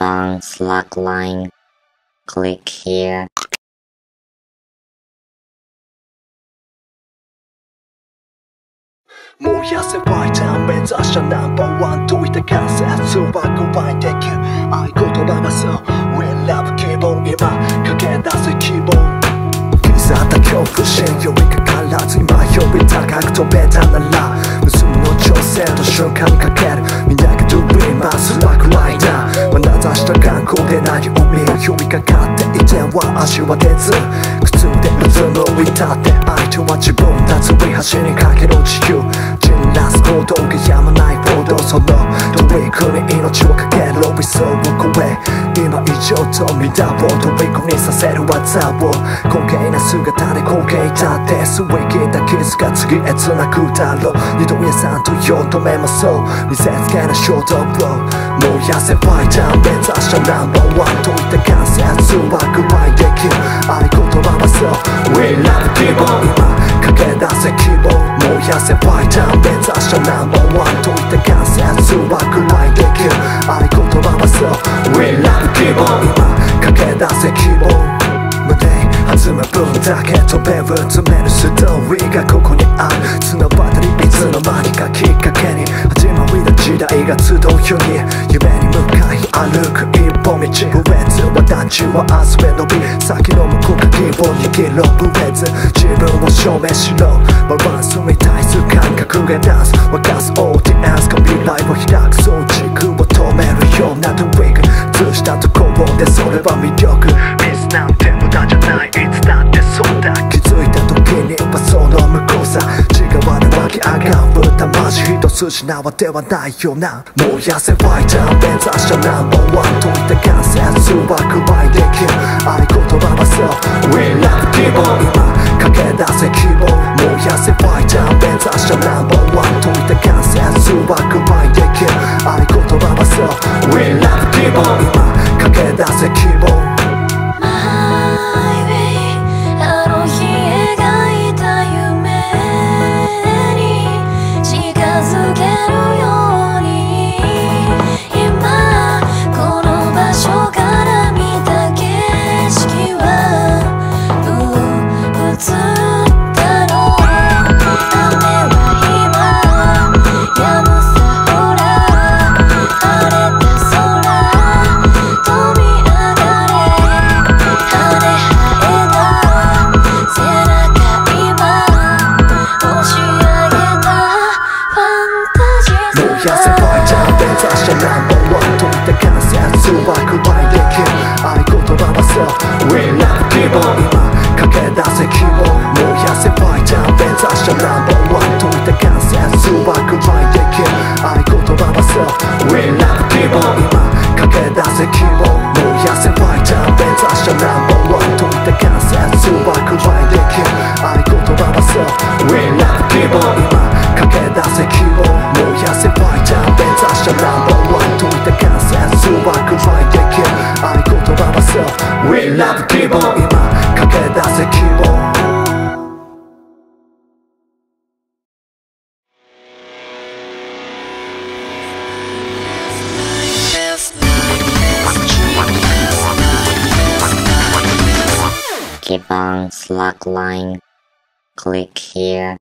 Japan slackline. Click here. Moyase fighter, mezasha #1. Do it again, setsu wa goodbye, thank you. I go to Nagasu, we love Gibbon. Ima, kakedasu Gibbon. Izata kyoku shin, kakaratsu ima, yobi takaku to beta nara. Musume no chousen to shunkan ni kakeru. Minage to be masu slackliner. Manazashita gankou de nagi o miru. Yobi kakatte iken wa ashi wa dezu. Kutsu de uzume o itatte, aitou wa jibun. Tatsuihashi ni kakeru chikyuu. 行動がやまない報道そのトリックに命をかける理想を超え今以上涙をトリックにさせる技を高貴な姿で光景だってすり切った傷が次へつなぐだろう二度屋さんと呼んどめまそう見せつけな衝動を燃やせファイター目指した#1といった関節は具合できる合言葉はそう We love Gibbon 今駆け出せ希望燃やせファイター目指した#1 といった関節は具合できる合言葉はそう We love Gibbon 今駆け出せ希望弾む分だけ飛べる詰めるストーリーがここにある綱渡りいつの間にかきっかけに始まりの時代が集うように夢に向かい歩く一歩道不悦は団地は明日へ伸び先の向こうが希望握ろう不悦自分を証明しろバランスに対する感覚がダンス沸かすオーディエンスが未来を開くそう軸を止めるようなトゥイック映したところでそれは魅力ミスなんて無駄じゃないいつだってそうだ気づいた時にはその向こうさ違わぬ湧き上がる魂一筋縄ではないよな燃やせファイター目指した#1といった関節は具合できる合言葉はそう We love Gibbon 今駆け出せ希望燃やせファイター目指した#1といった関節は具合できる合言葉はそう We love Gibbon 今駆け出せ希望We love Gibbon 今駆け出せ希望Gibbon slackline. Click here.